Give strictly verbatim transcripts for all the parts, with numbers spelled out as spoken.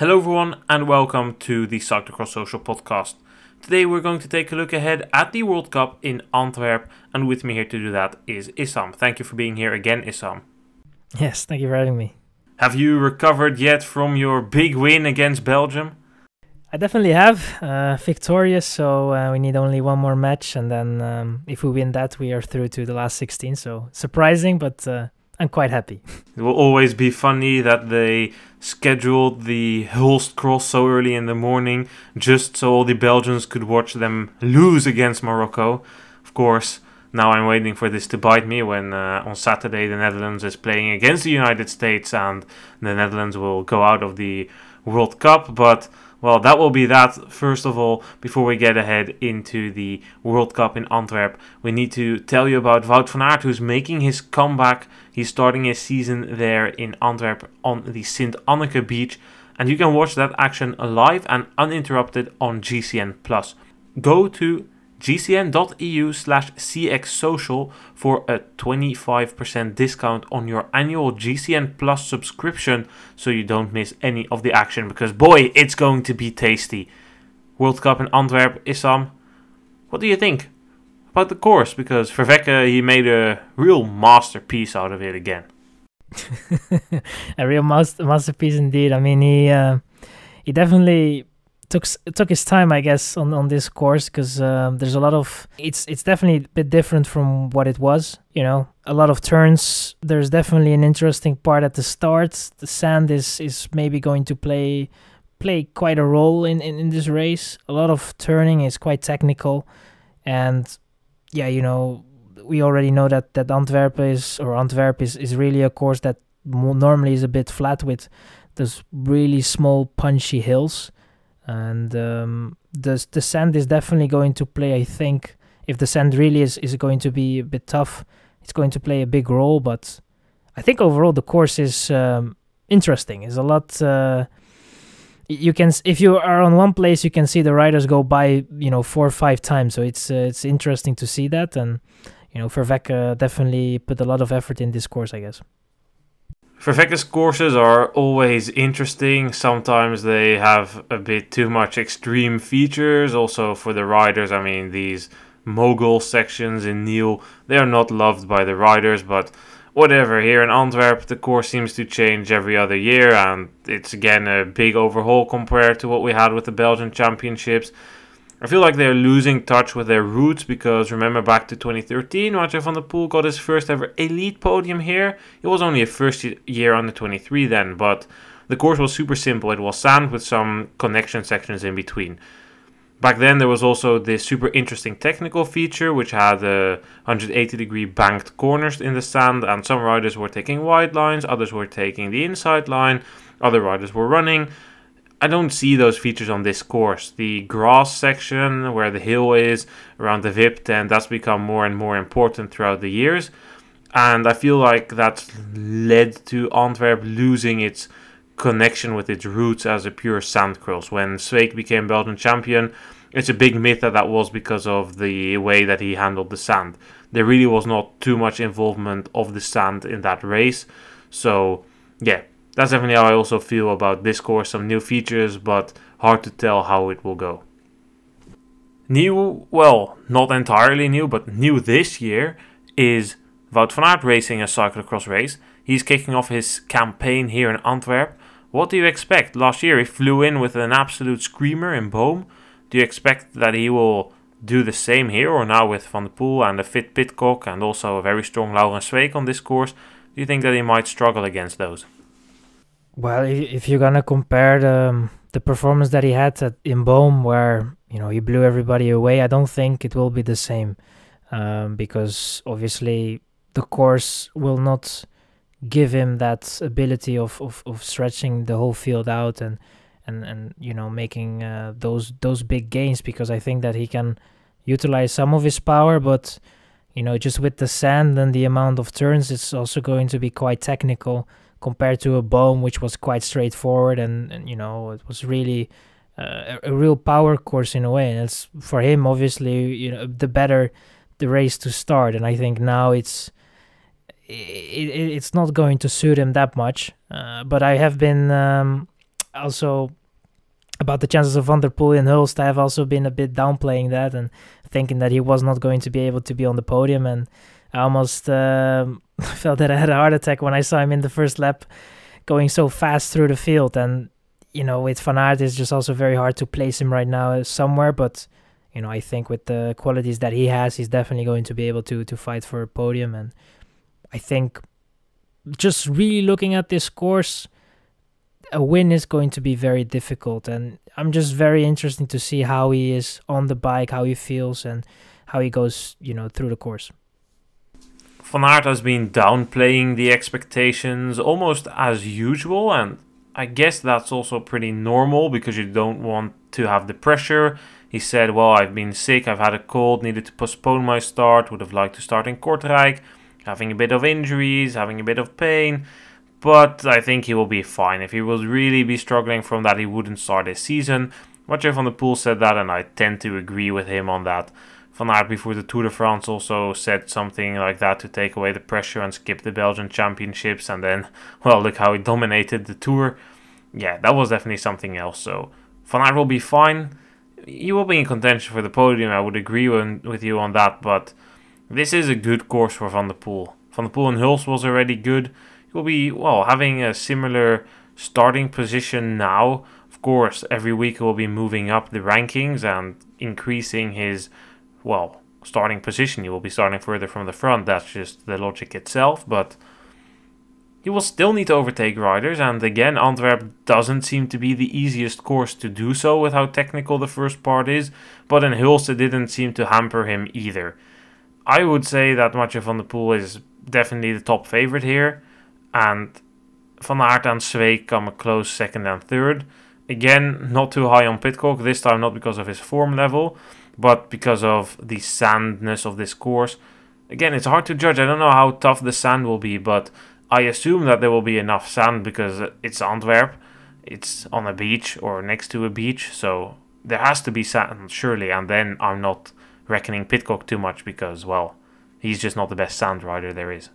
Hello everyone and welcome to the Cyclocross Social Podcast. Today we're going to take a look ahead at the World Cup in Antwerp, and with me here to do that is Issam. Thank you for being here again, Issam. Yes, thank you for having me. Have you recovered yet from your big win against Belgium? I definitely have. Uh, victorious, so uh, we need only one more match and then um, if we win that we are through to the last sixteen, so surprising but... Uh... I'm quite happy. It will always be funny that they scheduled the Hulst cross so early in the morning just so all the Belgians could watch them lose against Morocco. Of course, now I'm waiting for this to bite me when uh, on Saturday the Netherlands is playing against the United States and the Netherlands will go out of the World Cup. But, well, that will be that. First of all, before we get ahead into the World Cup in Antwerp, we need to tell you about Wout van Aert, who's making his comeback. He's starting his season there in Antwerp on the Sint-Anneke beach, and you can watch that action live and uninterrupted on G C N plus. Go to G C N dot E U slash C X social for a twenty-five percent discount on your annual G C N plus subscription, so you don't miss any of the action, because boy, it's going to be tasty. World Cup in Antwerp, Issam, what do you think about the course? Because Vervecken, he made a real masterpiece out of it again. A real master masterpiece indeed. I mean, he uh, he definitely took took his time, I guess, on on this course, because um, there's a lot of it's it's definitely a bit different from what it was. You know, a lot of turns. There's definitely an interesting part at the start. The sand is is maybe going to play play quite a role in in, in this race. A lot of turning is quite technical, and yeah, you know, we already know that that Antwerp is or Antwerp is is really a course that normally is a bit flat with those really small punchy hills. And um, the, the sand is definitely going to play, I think, if the sand really is, is going to be a bit tough, it's going to play a big role. But I think overall the course is um, interesting. It's a lot... Uh, you can, if you are on one place, you can see the riders go by, you know, four or five times. So it's uh, it's interesting to see that. And, you know, Vervecken definitely put a lot of effort in this course, I guess. Vervecken's courses are always interesting. Sometimes they have a bit too much extreme features. Also for the riders, I mean, these mogul sections in Niel, they are not loved by the riders, but whatever. Here in Antwerp, the course seems to change every other year, and it's again a big overhaul compared to what we had with the Belgian Championships. I feel like they're losing touch with their roots, because remember back to twenty thirteen, Mathieu van der Poel got his first ever elite podium here. It was only a first year under twenty-three then, but the course was super simple. It was sand with some connection sections in between. Back then there was also this super interesting technical feature, which had uh, one hundred eighty degree banked corners in the sand, and some riders were taking wide lines, others were taking the inside line, other riders were running. I don't see those features on this course. The grass section, where the hill is, around the V I P, and that's become more and more important throughout the years. And I feel like that's led to Antwerp losing its connection with its roots as a pure sandcross. When Zweek became Belgian champion, it's a big myth that that was because of the way that he handled the sand. There really was not too much involvement of the sand in that race. So, yeah. That's definitely how I also feel about this course. Some new features, but hard to tell how it will go. New, well, not entirely new, but new this year is Wout van Aert racing a cyclocross race. He's kicking off his campaign here in Antwerp. What do you expect? Last year he flew in with an absolute screamer in Boom. Do you expect that he will do the same here, or now with Van der Poel and a fit Pidcock and also a very strong Laurens Zweek on this course? Do you think that he might struggle against those? Well, if you're gonna compare the, the performance that he had at, in Boom, where, you know, he blew everybody away, I don't think it will be the same, um, because obviously the course will not give him that ability of, of, of stretching the whole field out and and, and you know, making uh, those those big gains, because I think that he can utilize some of his power, but, you know, just with the sand and the amount of turns, it's also going to be quite technical. Compared to a Boom, which was quite straightforward, and, and you know, it was really uh, a, a real power course in a way. And it's for him, obviously, you know, the better the race to start. And I think now it's it, it, it's not going to suit him that much. Uh, but I have been um, also about the chances of Van der Poel and Hulst, I've also been a bit downplaying that and thinking that he was not going to be able to be on the podium. And I almost um, felt that I had a heart attack when I saw him in the first lap going so fast through the field. And, you know, with Van Aert, it's just also very hard to place him right now somewhere. But, you know, I think with the qualities that he has, he's definitely going to be able to, to fight for a podium. And I think just really looking at this course, a win is going to be very difficult, and I'm just very interested to see how he is on the bike, how he feels, and how he goes, you know, through the course. Van Aert has been downplaying the expectations almost as usual, and I guess that's also pretty normal because you don't want to have the pressure. He said, well, I've been sick, I've had a cold, needed to postpone my start, would have liked to start in Kortrijk, having a bit of injuries, having a bit of pain. But I think he will be fine. If he will really be struggling from that, he wouldn't start his season. Mathieu van der Poel said that, and I tend to agree with him on that. Van Aert before the Tour de France also said something like that to take away the pressure and skip the Belgian Championships. And then, well, look how he dominated the Tour. Yeah, that was definitely something else. So Van Aert will be fine. He will be in contention for the podium. I would agree with you on that. But this is a good course for Van der Poel. Van der Poel and Hulst was already good. Will be, well, having a similar starting position now. Of course, every week he will be moving up the rankings and increasing his, well, starting position. He will be starting further from the front. That's just the logic itself. But he will still need to overtake riders. And again, Antwerp doesn't seem to be the easiest course to do so with how technical the first part is. But in Hulst, it didn't seem to hamper him either. I would say that Mathieu van der Poel is definitely the top favorite here. And Van Aert and Zweig come a close second and third. Again, not too high on Pidcock, this time not because of his form level, but because of the sandness of this course. Again, it's hard to judge. I don't know how tough the sand will be, but I assume that there will be enough sand because it's Antwerp. It's on a beach or next to a beach, so there has to be sand, surely. And then I'm not reckoning Pidcock too much because, well, he's just not the best sand rider there is.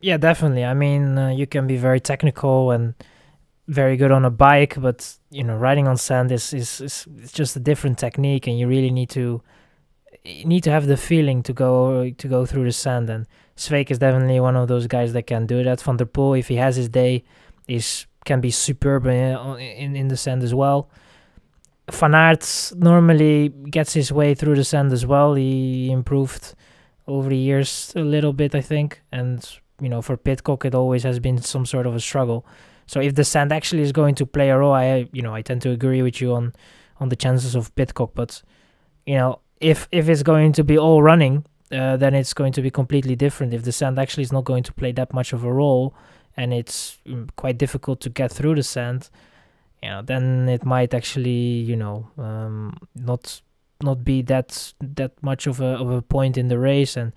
Yeah, definitely. I mean, uh, you can be very technical and very good on a bike, but, you know, riding on sand is, is, is it's just a different technique, and you really need to you need to have the feeling to go to go through the sand. And Zweig is definitely one of those guys that can do that. Van der Poel, if he has his day, is can be superb in, in, in the sand as well. Van Aert normally gets his way through the sand as well. He improved over the years a little bit, I think, and you know, for Pidcock, it always has been some sort of a struggle. So if the sand actually is going to play a role, I, you know, I tend to agree with you on, on the chances of Pidcock. But, you know, if if it's going to be all running, uh, then it's going to be completely different. If the sand actually is not going to play that much of a role, and it's quite difficult to get through the sand, you know, then it might actually, you know, um, not not be that that much of a of a point in the race. And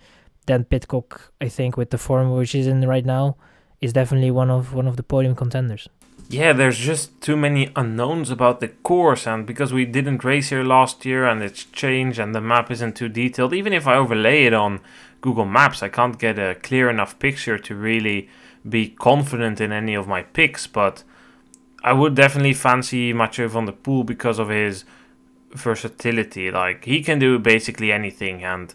then Pidcock, I think, with the form which he's in right now, is definitely one of one of the podium contenders. Yeah, there's just too many unknowns about the course, and because we didn't race here last year and it's changed and the map isn't too detailed, even if I overlay it on Google Maps, I can't get a clear enough picture to really be confident in any of my picks, but I would definitely fancy Mathieu van der Poel because of his versatility. Like, he can do basically anything, and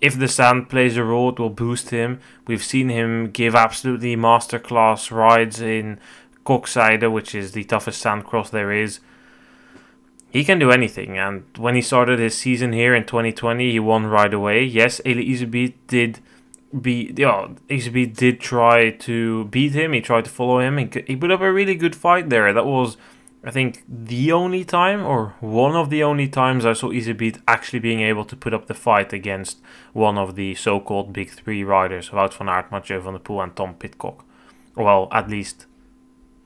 if the sand plays a role, it will boost him. We've seen him give absolutely masterclass rides in Koksijde, which is the toughest sand cross there is. He can do anything, and when he started his season here in twenty twenty, he won right away. Yes, Eli Iserbyt did be, yeah, Iserbyt did try to beat him. He tried to follow him. He, he put up a really good fight there. That was, I think, the only time, or one of the only times I saw Iserbyt actually being able to put up the fight against one of the so-called big three riders, Wout van Aert, Mathieu van der Poel and Tom Pidcock. Well, at least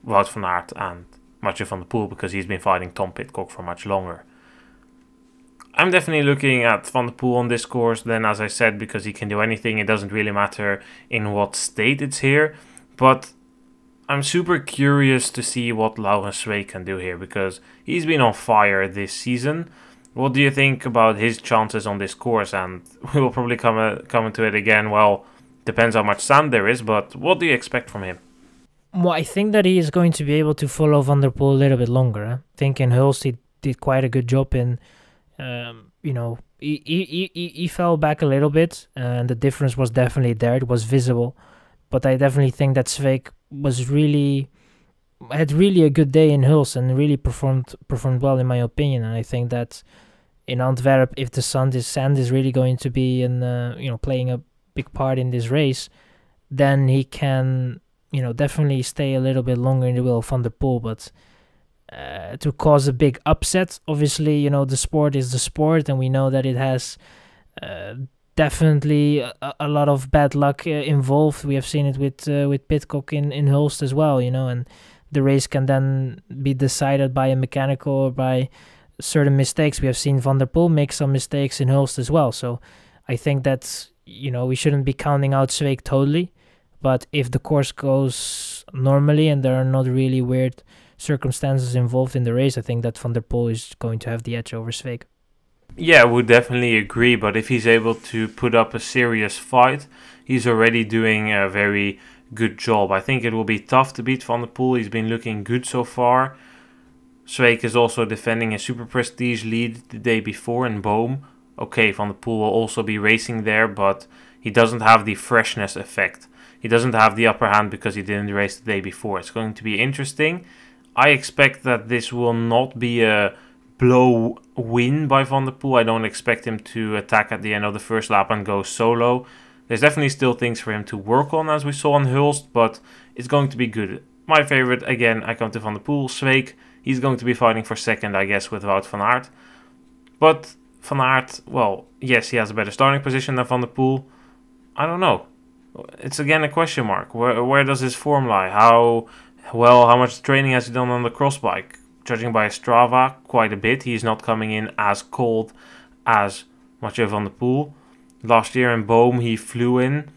Wout van Aert and Mathieu van der Poel, because he's been fighting Tom Pidcock for much longer. I'm definitely looking at Van der Poel on this course, then, as I said, because he can do anything. It doesn't really matter in what state it's here, but I'm super curious to see what Laurens Zweig can do here, because he's been on fire this season. What do you think about his chances on this course? And we will probably come, uh, come into it again. Well, depends how much sand there is, but what do you expect from him? Well, I think that he is going to be able to follow Van der Poel a little bit longer. Huh? I think in Hulst he did quite a good job in, um, you know, he, he, he, he fell back a little bit, and the difference was definitely there. It was visible. But I definitely think that Zweig was really, had really a good day in Hulst and really performed performed well, in my opinion. And I think that in Antwerp, if the sand is, sand is really going to be in, uh, you know, playing a big part in this race, then he can, you know, definitely stay a little bit longer in the wheel of Van der Poel. But uh, to cause a big upset, obviously, you know, the sport is the sport, and we know that it has uh, definitely a, a lot of bad luck uh, involved. We have seen it with uh, with Pidcock in in Hulst as well, you know, and the race can then be decided by a mechanical or by certain mistakes. We have seen Van der Poel make some mistakes in Hulst as well. So I think that, you know, we shouldn't be counting out Zweig totally. But if the course goes normally and there are not really weird circumstances involved in the race, I think that Van der Poel is going to have the edge over Zweig. Yeah, I would definitely agree. But if he's able to put up a serious fight, he's already doing a very good job. I think it will be tough to beat Van der Poel. He's been looking good so far. Zweig is also defending his Super Prestige lead the day before in Boom. Okay, Van der Poel will also be racing there, but he doesn't have the freshness effect. He doesn't have the upper hand because he didn't race the day before. It's going to be interesting. I expect that this will not be a blow win by Van der Poel. I don't expect him to attack at the end of the first lap and go solo. There's definitely still things for him to work on, as we saw in Hulst, but it's going to be good. My favorite, again, I come to Van der Poel. Zweig, he's going to be fighting for second, I guess, with Wout van Aert. But Van Aert, well, yes, he has a better starting position than Van der Poel. I don't know. It's again a question mark. Where where does his form lie? How well? How much training has he done on the cross bike? Judging by Strava, quite a bit. He's not coming in as cold as Mathieu van der Poel. Last year in Boom, he flew in.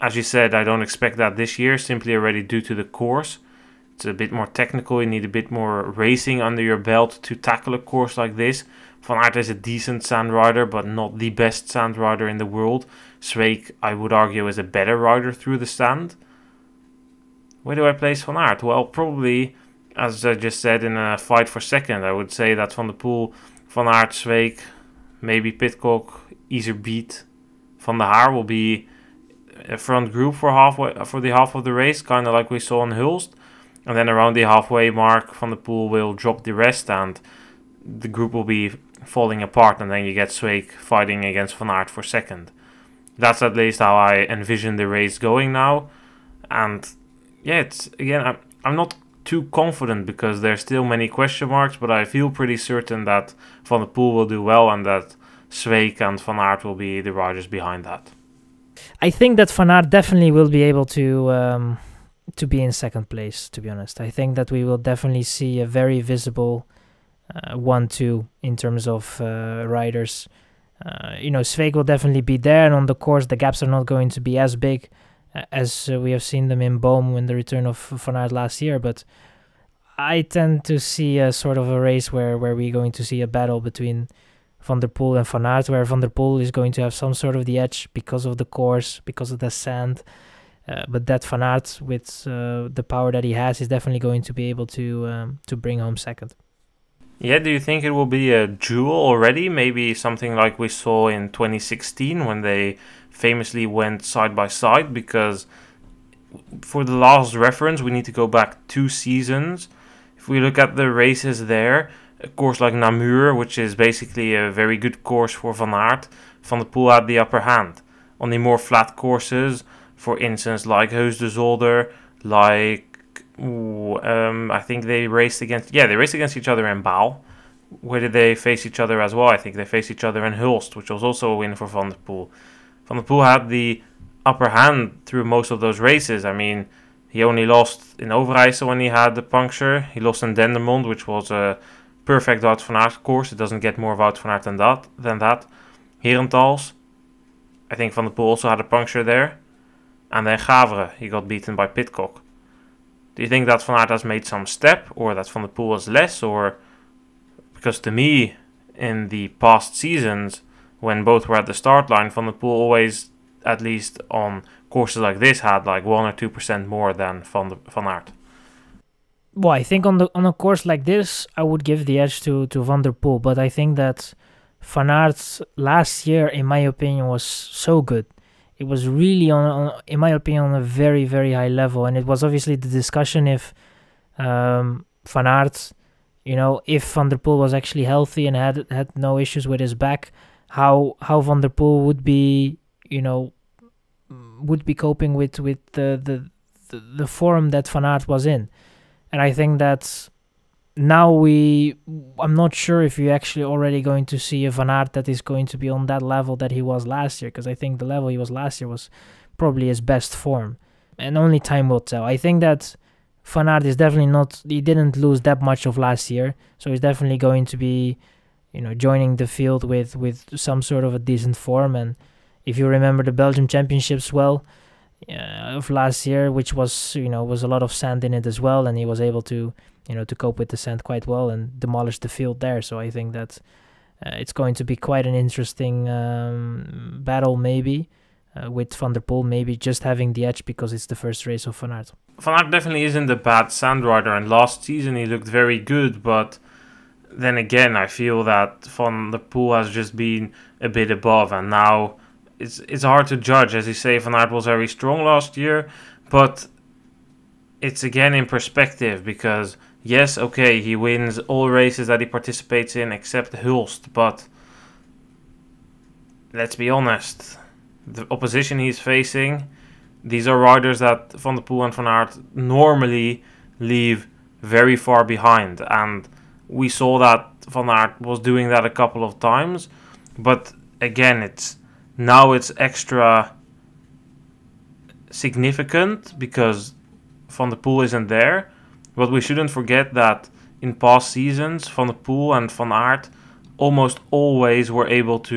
As you said, I don't expect that this year. Simply already due to the course. It's a bit more technical. You need a bit more racing under your belt to tackle a course like this. Van Aert is a decent sand rider, but not the best sand rider in the world. Zweig, I would argue, is a better rider through the sand. Where do I place Van Aert? Well, probably, as I just said, in a fight for second. I would say that Van der Poel, Van Aert, Zweig, maybe Pidcock, Iserbyt, Van der Haar will be a front group for halfway for the half of the race, kind of like we saw in Hulst. And then around the halfway mark, Van der Poel will drop the rest, and the group will be falling apart. And then you get Zweig fighting against Van Aert for second. That's at least how I envision the race going now. And yeah, it's again, I'm, I'm not too confident because there's still many question marks, but I feel pretty certain that Van der Poel will do well and that Zweig and Van Aert will be the riders behind that. I think that Van Aert definitely will be able to um, to be in second place, to be honest. I think that we will definitely see a very visible uh, one two in terms of uh, riders. Uh, you know, Zweig will definitely be there, and on the course the gaps are not going to be as big as uh, we have seen them in Boom when the return of Van Aert last year. But I tend to see a sort of a race where, where we're going to see a battle between Van der Poel and Van Aert, where Van der Poel is going to have some sort of the edge because of the course, because of the sand. Uh, but that Van Aert, with uh, the power that he has, is definitely going to be able to um, to bring home second. Yeah, do you think it will be a duel already? Maybe something like we saw in twenty sixteen when they famously went side by side, because for the last reference, we need to go back two seasons. If we look at the races there, a course like Namur, which is basically a very good course for Van Aert, Van der Poel had the upper hand. On the more flat courses, for instance, like Heus de Zolder, like Ooh, um, I think they raced against yeah they raced against each other in Baal. Where did they face each other as well? I think they faced each other in Hulst, which was also a win for Van der Poel. Van der Poel had the upper hand through most of those races. I mean, he only lost in Overijse when he had the puncture. He lost in Dendermonde, which was a perfect Wout van Aert course. It doesn't get more Wout van Aert than that. Than that. Herentals, I think Van der Poel also had a puncture there, and then Gavre, he got beaten by Pidcock. Do you think that Van Aert has made some step, or that Van der Poel is less, or because to me, in the past seasons, when both were at the start line, Van der Poel always, at least on courses like this had like one or two percent more than Van the, Van Aert. Well, I think on the on a course like this, I would give the edge to to Van der Poel, but I think that Van Aert's last year, in my opinion, was so good. It was really on, on in my opinion, on a very very high level, and it was obviously the discussion if um, Van Aert, you know, if Van der Poel was actually healthy and had had no issues with his back, how how Van der Poel would be, you know, would be coping with with the the the, the form that Van Aert was in. And I think that now we, I'm not sure if you're actually already going to see a Van Aert that is going to be on that level that he was last year, because I think the level he was last year was probably his best form. And only time will tell. I think that Van Aert is definitely not, he didn't lose that much of last year, so he's definitely going to be, you know, joining the field with, with some sort of a decent form. And if you remember the Belgium Championships well, Uh, of last year, which was, you know, was a lot of sand in it as well, and he was able to, you know, to cope with the sand quite well and demolish the field there. So I think that uh, it's going to be quite an interesting um, battle, maybe uh, with Van der Poel maybe just having the edge because it's the first race of Van Aert. Van Aert definitely isn't a bad sand rider, and last season he looked very good, but then again I feel that Van der Poel has just been a bit above, and now It's, it's hard to judge. As you say, Van Aert was very strong last year, but it's again in perspective, because yes, okay, he wins all races that he participates in except Hulst, but let's be honest, the opposition he's facing, these are riders that Van der Poel and Van Aert normally leave very far behind, and we saw that Van Aert was doing that a couple of times, but again, it's now it's extra significant because Van der Poel isn't there. But we shouldn't forget that in past seasons, Van der Poel and Van Aert almost always were able to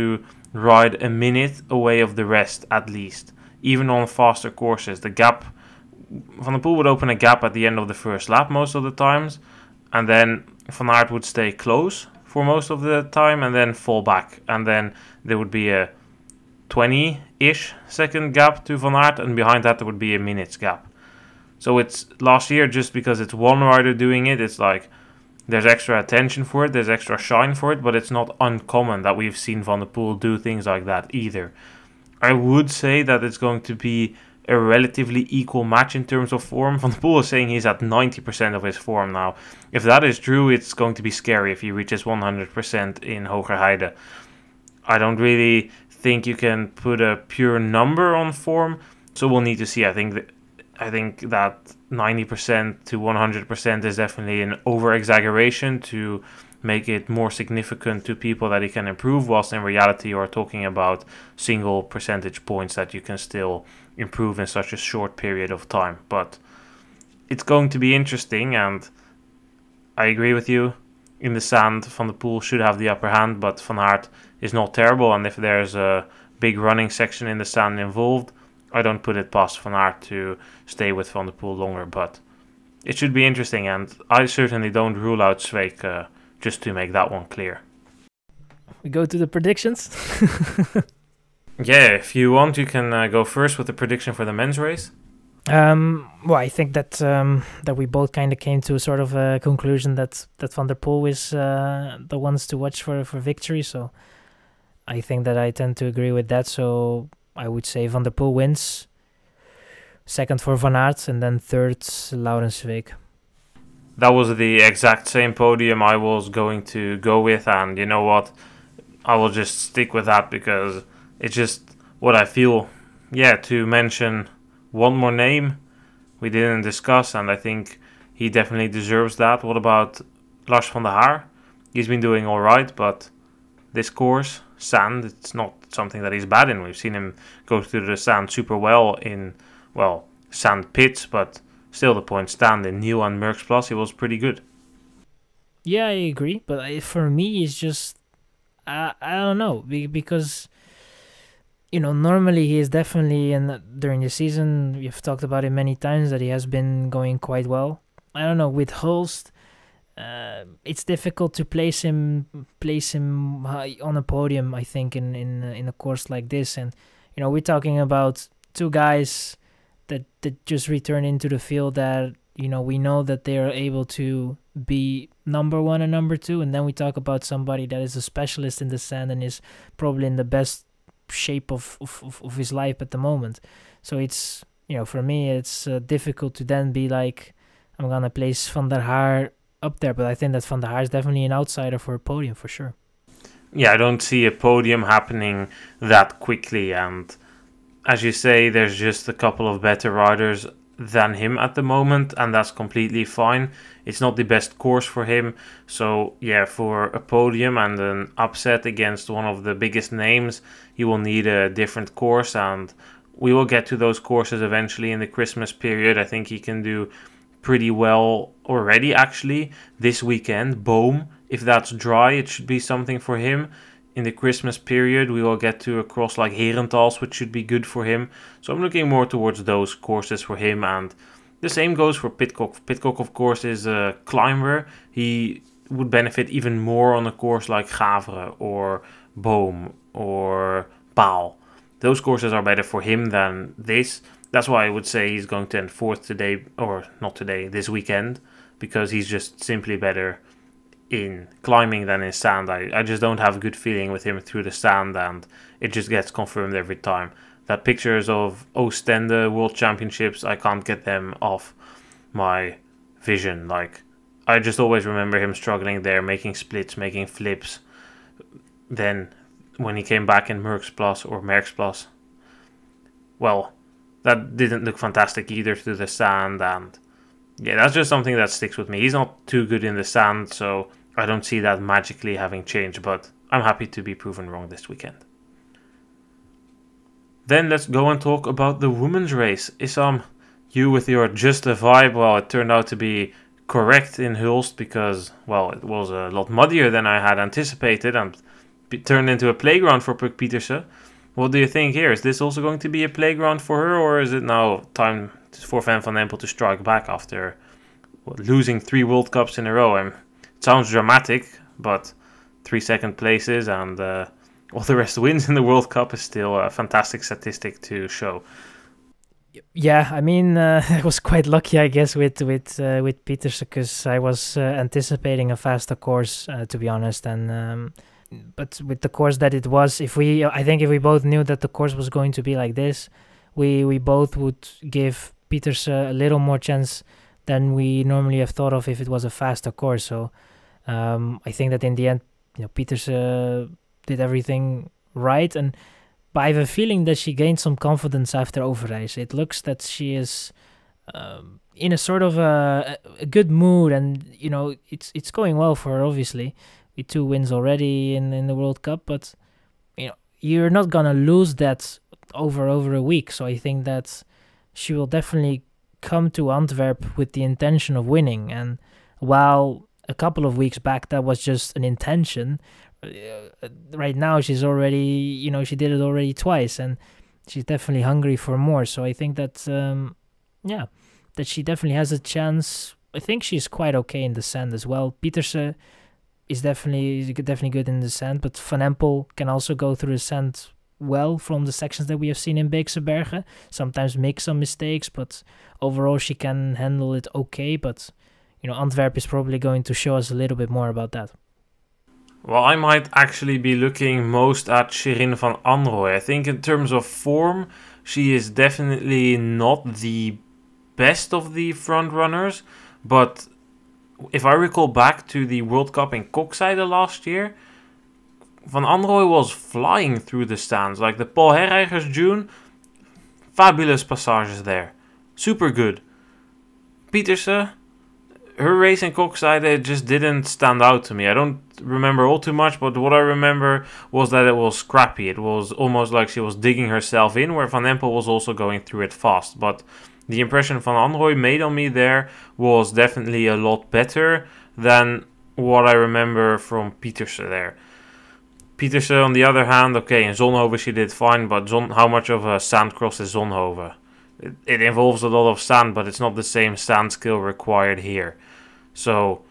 ride a minute away of the rest, at least. Even on faster courses, the gap, Van der Poel would open a gap at the end of the first lap most of the times, and then Van Aert would stay close for most of the time and then fall back. And then there would be a twenty-ish second gap to Van Aert, and behind that there would be a minute's gap. So it's last year, just because it's one rider doing it, it's like there's extra attention for it, there's extra shine for it, but it's not uncommon that we've seen Van der Poel do things like that either. I would say that it's going to be a relatively equal match in terms of form. Van der Poel is saying he's at ninety percent of his form now. If that is true, it's going to be scary if he reaches one hundred percent in Hoogstraten. I don't really think you can put a pure number on form, so we'll need to see. I think that I think that ninety percent to one hundred percent is definitely an over exaggeration to make it more significant to people that he can improve, whilst in reality you are talking about single percentage points that you can still improve in such a short period of time. But it's going to be interesting, and I agree with you. In the sand, Van der Poel should have the upper hand, but Van Aert is not terrible, and if there's a big running section in the sand involved, I don't put it past Van Aert to stay with Van der Poel longer. But it should be interesting, and I certainly don't rule out Zweek, uh, just to make that one clear. We go to the predictions? Yeah, if you want, you can uh, go first with the prediction for the men's race. Um, well, I think that um, that we both kind of came to a sort of a conclusion that that Van der Poel is uh, the ones to watch for for victory. So I think that I tend to agree with that. So I would say Van der Poel wins, second for Van Aert, and then third Laurens Zweek. That was the exact same podium I was going to go with, and you know what, I will just stick with that because it's just what I feel. Yeah, to mention one more name we didn't discuss, and I think he definitely deserves that. What about Lars van der Haar? He's been doing all right, but this course, sand, it's not something that he's bad in. We've seen him go through the sand super well in, well, sand pits, but still the point stand in Niel and Merksplas, he was pretty good. Yeah, I agree, but for me it's just, I, I don't know, because you know, normally he is definitely, and during the season, we've talked about it many times, that he has been going quite well. I don't know, with Hulst, uh, it's difficult to place him place him high on a podium, I think, in, in, in a course like this. And, you know, we're talking about two guys that that just return into the field that, you know, we know that they are able to be number one and number two, and then we talk about somebody that is a specialist in the sand and is probably in the best shape of of, of his life at the moment. So it's, you know, for me it's uh, difficult to then be like, I'm gonna place Van der Haar up there, but I think that Van der Haar is definitely an outsider for a podium for sure. Yeah, I don't see a podium happening that quickly, and as you say, there's just a couple of better riders than him at the moment, and that's completely fine. It's not the best course for him, so yeah, for a podium and an upset against one of the biggest names, you will need a different course, and we will get to those courses eventually in the Christmas period. I think he can do pretty well already, actually. This weekend, Boom, if that's dry, it should be something for him. In the Christmas period, we will get to a cross like Herentals, which should be good for him. So I'm looking more towards those courses for him, and the same goes for Pidcock. Pidcock, of course, is a climber. He would benefit even more on a course like Gavre or Boom or Baal. Those courses are better for him than this. That's why I would say he's going to end fourth today, or not today, this weekend, because he's just simply better in climbing than in sand. I, I just don't have a good feeling with him through the sand, and it just gets confirmed every time. That pictures of Oostende World Championships, I can't get them off my vision. Like, I just always remember him struggling there, making splits, making flips. Then when he came back in Merksplas or Merksplas, well, that didn't look fantastic either through the sand, and yeah, that's just something that sticks with me. He's not too good in the sand, so I don't see that magically having changed, but I'm happy to be proven wrong this weekend. Then let's go and talk about the women's race. Issam, you with your just a vibe, well, it turned out to be correct in Hulst because, well, it was a lot muddier than I had anticipated and turned into a playground for Puck Pieterse. What do you think here? Is this also going to be a playground for her, or is it now time for Fem van Empel to strike back after losing three World Cups in a row? And it sounds dramatic, but three second places and uh, all the rest wins in the World Cup is still a fantastic statistic to show. Yeah, I mean, uh, I was quite lucky, I guess, with with uh, with Pieterse, because I was uh, anticipating a faster course, uh, to be honest, and um, but with the course that it was, if we, I think, if we both knew that the course was going to be like this, we we both would give Pieterse a little more chance than we normally have thought of if it was a faster course. So um, I think that in the end, you know, Pieterse uh, did everything right, and but I have a feeling that she gained some confidence after Overijse. It looks that she is um, in a sort of a, a good mood, and you know, it's it's going well for her. Obviously, with two wins already in in the World Cup, but you know, you're not gonna lose that over over a week. So I think that she will definitely come to Antwerp with the intention of winning. And while a couple of weeks back that was just an intention, right now she's already, you know, she did it already twice, and she's definitely hungry for more. So I think that, um, yeah, that she definitely has a chance. I think she's quite okay in the sand as well. Pieterse is definitely is definitely good in the sand, but Van Empel can also go through the sand well from the sections that we have seen in Beekse Bergen. Sometimes make some mistakes, but overall she can handle it okay. But you know, Antwerp is probably going to show us a little bit more about that. Well, I might actually be looking most at Shirin van Anrooij. I think in terms of form, she is definitely not the best of the front runners, but if I recall back to the World Cup in Koksijde last year, Van Anrooij was flying through the stands, like the Paul Herreigers June, fabulous passages there, super good. Pieterse, her race in Koksijde just didn't stand out to me. I don't remember all too much, but what I remember was that it was scrappy. It was almost like she was digging herself in, where Van Empel was also going through it fast. But the impression Van Anrooij made on me there was definitely a lot better than what I remember from Pieterse there. Pieterse, on the other hand, okay, in Zonhoven she did fine, but Zon how much of a sand cross is Zonhoven? It, it involves a lot of sand, but it's not the same sand skill required here. So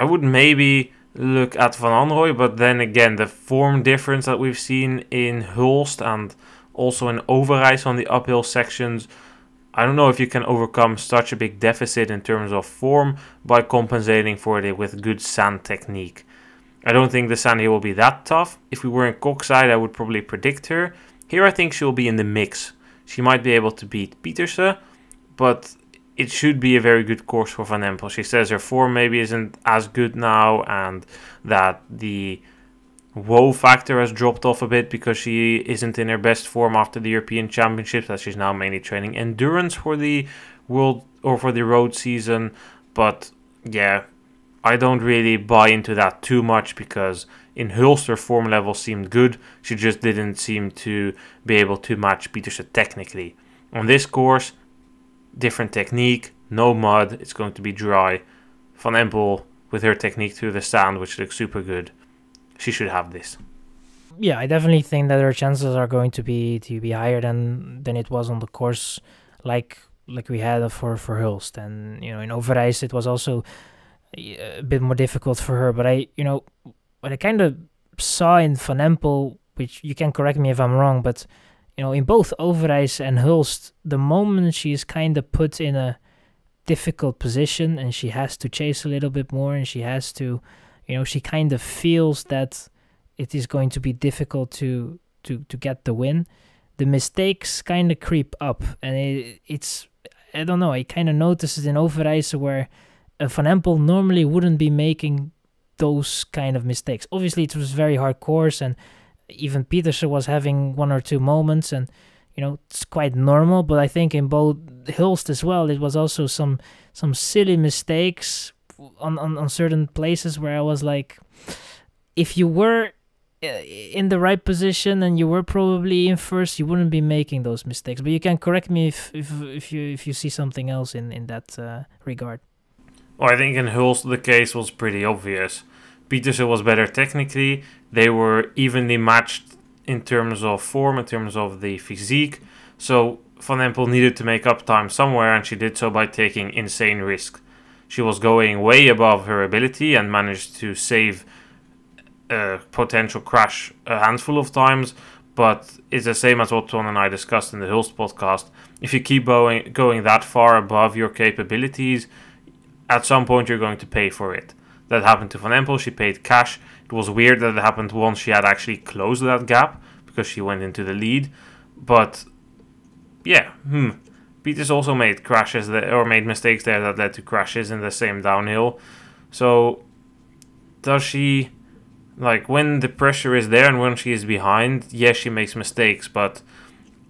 I would maybe look at Van Anrooij, but then again, the form difference that we've seen in Hulst and also in Overijse on the uphill sections. I don't know if you can overcome such a big deficit in terms of form by compensating for it with good sand technique. I don't think the sand here will be that tough. If we were in Koksijde, I would probably predict her. Here I think she'll be in the mix. She might be able to beat Pieterse, but it should be a very good course for Van Empel. She says her form maybe isn't as good now and that the woe factor has dropped off a bit because she isn't in her best form after the European Championships, as she's now mainly training endurance for the world or for the road season. But yeah, I don't really buy into that too much because in Hulst her form level seemed good. She just didn't seem to be able to match Pieterse technically. On this course, different technique, no mud, it's going to be dry. Van Empel with her technique through the sand, which looks super good. She should have this. Yeah, I definitely think that her chances are going to be to be higher than than it was on the course, like like we had for for Hulst, and you know in Overijse it was also a bit more difficult for her. But I, you know, what I kind of saw in Van Empel, which you can correct me if I'm wrong, but you know in both Overijse and Hulst, the moment she is kind of put in a difficult position and she has to chase a little bit more and she has to. You know, she kind of feels that it is going to be difficult to to to get the win. The mistakes kind of creep up, and it, it's I don't know. I kind of notice it in Overijse where Van Empel normally wouldn't be making those kind of mistakes. Obviously, it was very hard course, and even Pieterse was having one or two moments, and you know it's quite normal. But I think in both Hulst as well, it was also some some silly mistakes. On, on, on certain places where I was like, if you were in the right position and you were probably in first, you wouldn't be making those mistakes. But you can correct me if if, if you if you see something else in in that uh, regard. Well, I think in Hulst the case was pretty obvious. Pieterse was better technically. They were evenly matched in terms of form, in terms of the physique. So Van Empel needed to make up time somewhere, and she did so by taking insane risks. She was going way above her ability and managed to save a potential crash a handful of times. But it's the same as what Ton and I discussed in the Hulst podcast. If you keep going, going that far above your capabilities, at some point you're going to pay for it. That happened to Van Empel. She paid cash. It was weird that it happened once she had actually closed that gap because she went into the lead. But yeah, hmm. Pieterse also made crashes that, or made mistakes there that led to crashes in the same downhill. So does she, like, when the pressure is there and when she is behind, yes, she makes mistakes, but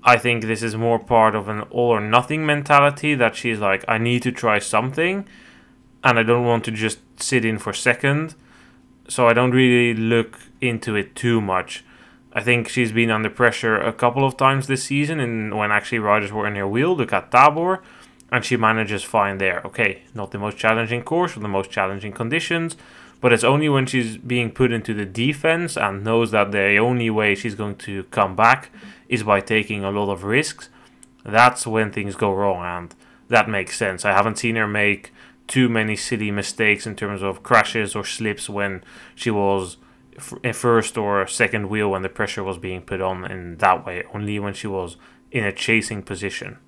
I think this is more part of an all or nothing mentality that she's like, I need to try something and I don't want to just sit in for second. So I don't really look into it too much. I think she's been under pressure a couple of times this season and when actually riders were in her wheel. Look at Tabor, and she manages fine there. Okay, not the most challenging course or the most challenging conditions, but it's only when she's being put into the defense and knows that the only way she's going to come back is by taking a lot of risks. That's when things go wrong, and that makes sense. I haven't seen her make too many silly mistakes in terms of crashes or slips when she was first or second wheel when the pressure was being put on in that way, only when she was in a chasing position.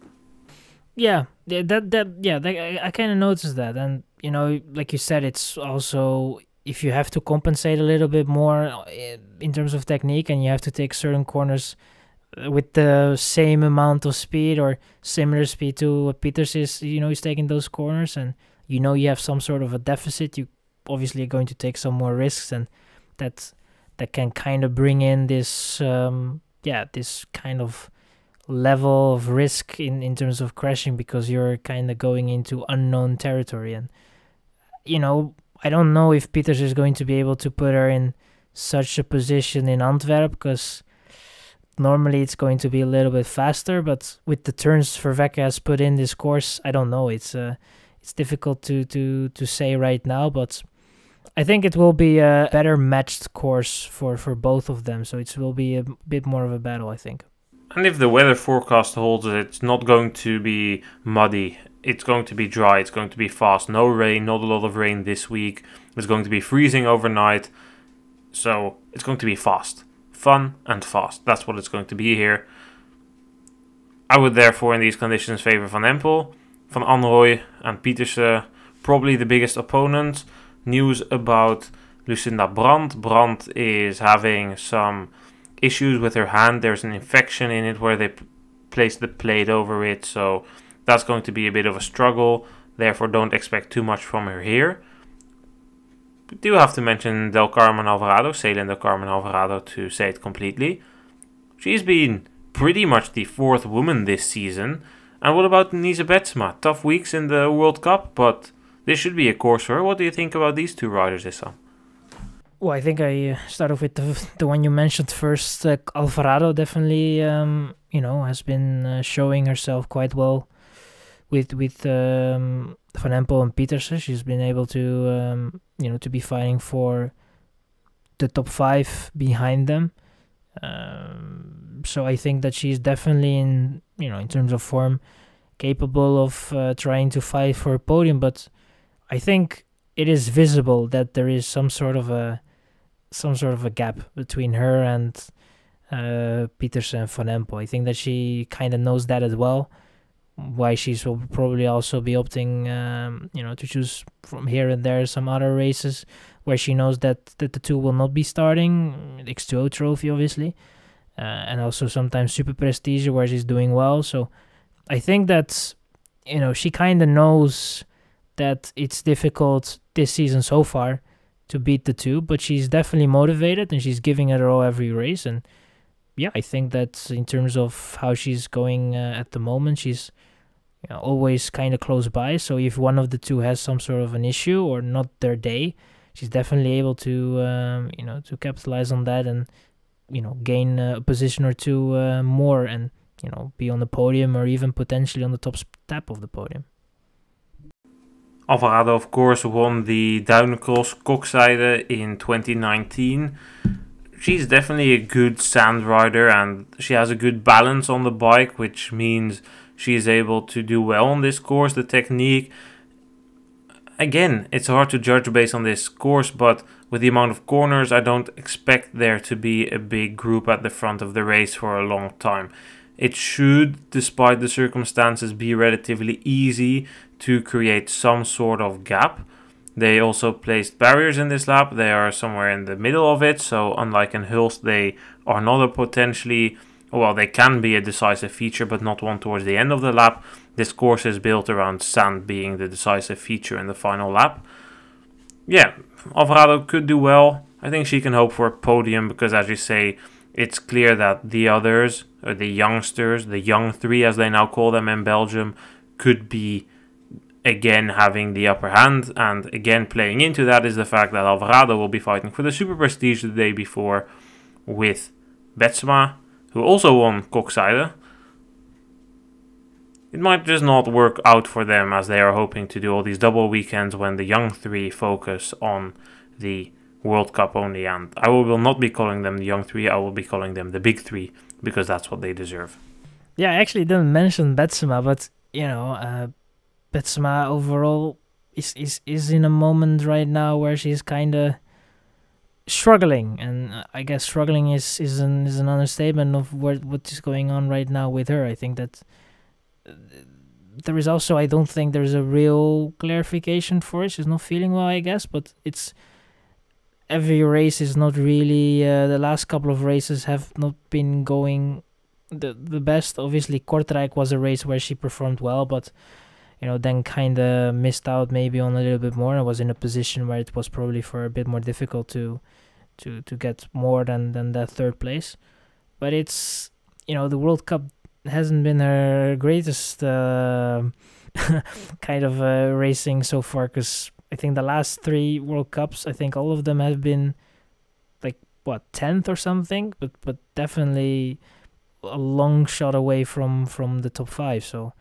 Yeah, that that yeah, that, I kind of noticed that, and you know, like you said, it's also if you have to compensate a little bit more in terms of technique, and you have to take certain corners with the same amount of speed or similar speed to what Pieterse is, you know, he's taking those corners, and you know you have some sort of a deficit. You obviously are going to take some more risks, and that that can kind of bring in this um yeah this kind of level of risk in in terms of crashing, because you're kind of going into unknown territory. And you know I don't know if Pieterse is going to be able to put her in such a position in Antwerp, because normally it's going to be a little bit faster, but with the turns Vervecken has put in this course, I don't know, it's uh it's difficult to to to say right now, but I think it will be a better matched course for, for both of them, so it will be a bit more of a battle, I think. And if the weather forecast holds, it's not going to be muddy. It's going to be dry, it's going to be fast. No rain, not a lot of rain this week. It's going to be freezing overnight, so it's going to be fast. Fun and fast, that's what it's going to be here. I would therefore in these conditions favor Van Empel, Van Anrooij and Pieterse, probably the biggest opponent. News about Lucinda Brandt. Brandt is having some issues with her hand. There's an infection in it where they place the plate over it, so that's going to be a bit of a struggle. Therefore, don't expect too much from her here. We do have to mention Del Carmen Alvarado, Celine Del Carmen Alvarado, to say it completely. She's been pretty much the fourth woman this season. And what about Denise Betsema? Tough weeks in the World Cup, but this should be a course for her. What do you think about these two riders, Issam? Well, I think I uh, start off with the, the one you mentioned first. Uh, Alvarado definitely, um, you know, has been uh, showing herself quite well with with um, Van Empel and Pieterse. She's been able to, um, you know, to be fighting for the top five behind them. Um, so I think that she's definitely in, you know, in terms of form, capable of uh, trying to fight for a podium. But I think it is visible that there is some sort of a some sort of a gap between her and uh, Pieterse and Van Empel. I think that she kind of knows that as well. Why she will probably also be opting, um, you know, to choose from here and there some other races where she knows that that the two will not be starting. X two O Trophy, obviously, uh, and also sometimes Super Prestige where she's doing well. So I think that, you know, she kind of knows that it's difficult this season so far to beat the two, but she's definitely motivated and she's giving it her all every race. And yeah, I think that in terms of how she's going uh, at the moment, she's, you know, always kind of close by. So if one of the two has some sort of an issue or not their day, she's definitely able to, um, you know, to capitalize on that and, you know, gain a position or two uh, more and, you know, be on the podium or even potentially on the top step of the podium. Alvarado, of course, won the Duinencross Koksijde in twenty nineteen. She's definitely a good sand rider and she has a good balance on the bike, which means she is able to do well on this course. The technique, again, it's hard to judge based on this course, but with the amount of corners, I don't expect there to be a big group at the front of the race for a long time. It should, despite the circumstances, be relatively easy to create some sort of gap. They also placed barriers in this lap. They are somewhere in the middle of it, so unlike in Hulst, they are not a potentially, well, they can be a decisive feature, but not one towards the end of the lap. This course is built around sand being the decisive feature in the final lap. Yeah, Alvarado could do well. I think she can hope for a podium because, as you say, it's clear that the others, or the youngsters, the young three as they now call them in Belgium, could be again having the upper hand. And again, playing into that is the fact that Alvarado will be fighting for the Super Prestige the day before with Betsema, who also won Koksijde. It might just not work out for them as they are hoping to do all these double weekends when the young three focus on the World Cup only, and I will not be calling them the young three, I will be calling them the big three, because that's what they deserve. Yeah, I actually didn't mention Betsema, but, you know, uh, Betsema overall is, is, is in a moment right now where she's kind of struggling, and I guess struggling is, is, an, is an understatement of what, what is going on right now with her. I think that there is also, I don't think there's a real clarification for it. She's not feeling well, I guess, but it's... every race is not really, uh, the last couple of races have not been going the the best. Obviously, Kortrijk was a race where she performed well, but, you know, then kind of missed out maybe on a little bit more and was in a position where it was probably for a bit more difficult to to to get more than, than that third place. But it's, you know, the World Cup hasn't been her greatest uh, kind of uh, racing so far, because I think the last three World Cups, I think all of them have been like, what, tenth or something, but but definitely a long shot away from, from the top five. So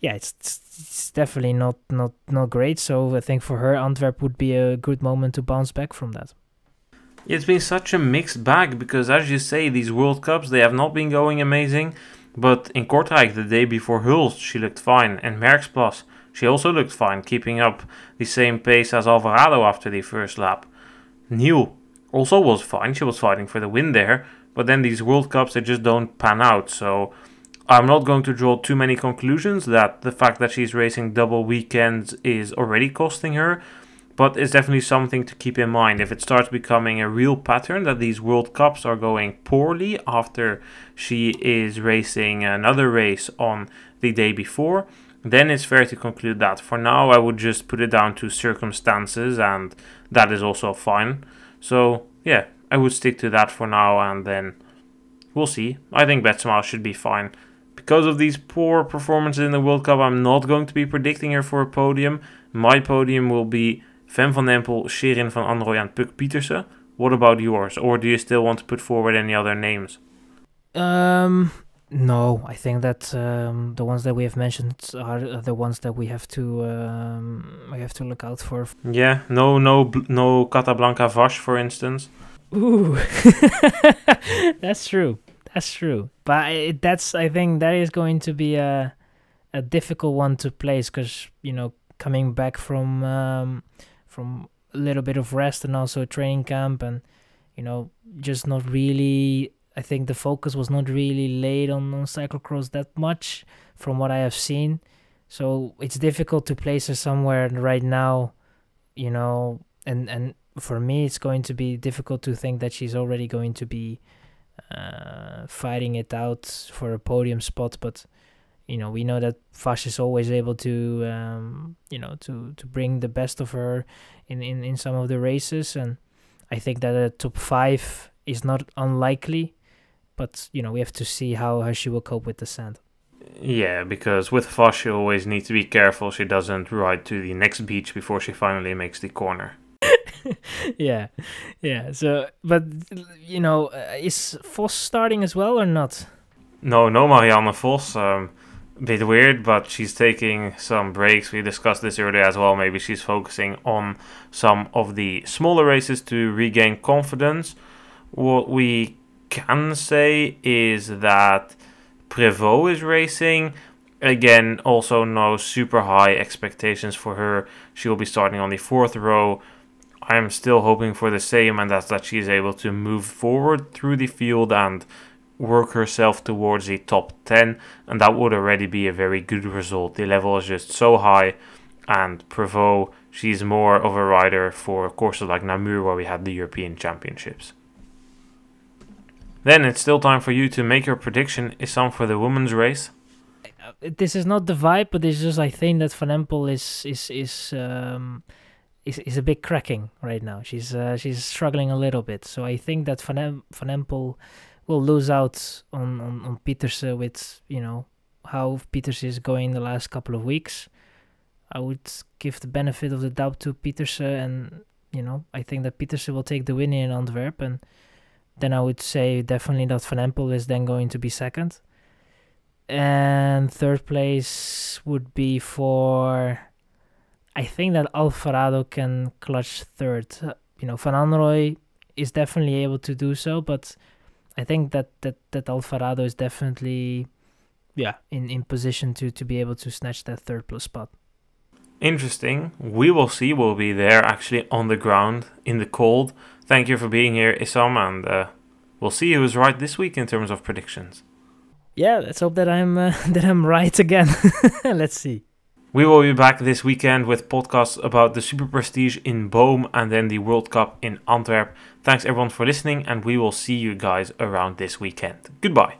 yeah, it's, it's definitely not, not, not great. So I think for her, Antwerp would be a good moment to bounce back from that. It's been such a mixed bag because, as you say, these World Cups, they have not been going amazing. But in Kortrijk, the day before Hulst, she looked fine, and Merksplas, she also looked fine, keeping up the same pace as Alvarado after the first lap. Niel also was fine, she was fighting for the win there, but then these World Cups, they just don't pan out, so I'm not going to draw too many conclusions that the fact that she's racing double weekends is already costing her, but it's definitely something to keep in mind. If it starts becoming a real pattern that these World Cups are going poorly after she is racing another race on the day before, then it's fair to conclude that. For now, I would just put it down to circumstances, and that is also fine. So yeah, I would stick to that for now, and then we'll see. I think Betsema should be fine. Because of these poor performances in the World Cup, I'm not going to be predicting her for a podium. My podium will be Fem van Empel, Shirin van Anrooij and Puck Pieterse. What about yours? Or do you still want to put forward any other names? Um, no, I think that um, the ones that we have mentioned are the ones that we have to um, we have to look out for. Yeah, no, no, no Casablanca Vash, for instance. Ooh, that's true. That's true. But it, that's I think that is going to be a a difficult one to place, because you know, coming back from. Um, from a little bit of rest and also a training camp, and you know, just not really, I think the focus was not really laid on, on cyclocross that much from what I have seen, so it's difficult to place her somewhere right now, you know, and and for me it's going to be difficult to think that she's already going to be uh, fighting it out for a podium spot. But you know, we know that Vash is always able to, um, you know, to, to bring the best of her in, in, in some of the races. And I think that a top five is not unlikely. But, you know, we have to see how, how she will cope with the sand. Yeah, because with Vash, you always need to be careful she doesn't ride to the next beach before she finally makes the corner. Yeah, yeah. So, but, you know, uh, is Vos starting as well or not? No, no Marianne Vos. Um, bit weird, but she's taking some breaks. We discussed this earlier as well. Maybe she's focusing on some of the smaller races to regain confidence. What we can say is that Prévost is racing. Again, also no super high expectations for her. She will be starting on the fourth row. I'm still hoping for the same, and that's that she's able to move forward through the field and work herself towards the top ten, and that would already be a very good result. The level is just so high, and Prévost, she's more of a rider for courses like Namur, where we had the European Championships. Then it's still time for you to make your prediction, Issam, for the women's race. This is not the vibe, but it's just I think that Van Empel is is is um is is a bit cracking right now. She's uh, she's struggling a little bit, so I think that Van em Van Empel will lose out on, on, on Pieterse with, you know, how Pieterse is going the last couple of weeks. I would give the benefit of the doubt to Pieterse, and, you know, I think that Pieterse will take the win in Antwerp, and then I would say definitely that Van Empel is then going to be second. And third place would be for, I think that Alvarado can clutch third. You know, Van Anrooij is definitely able to do so, but I think that, that, that Alvarado is definitely, yeah, in, in position to, to be able to snatch that third plus spot. Interesting. We will see. We'll be there actually on the ground in the cold. Thank you for being here, Issam, and uh, we'll see who is right this week in terms of predictions. Yeah, let's hope that I'm uh, that I'm right again. Let's see. We will be back this weekend with podcasts about the Super Prestige in Boom and then the World Cup in Antwerp. Thanks everyone for listening, and we will see you guys around this weekend. Goodbye.